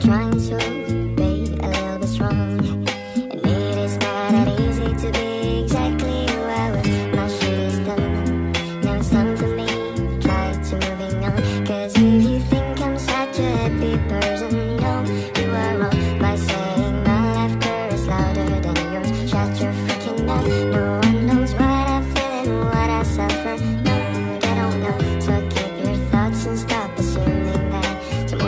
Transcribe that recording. trying to be a little bit strong. And it is not that easy to be exactly who I was. My shit is done, now it's time for me, try to moving on. Cause if you think I'm such a happy person, no, you are wrong. By saying my laughter is louder than yours, shut your freaking mouth. No one knows what I feel and what I suffer, no, they don't know. So keep your thoughts and stop assuming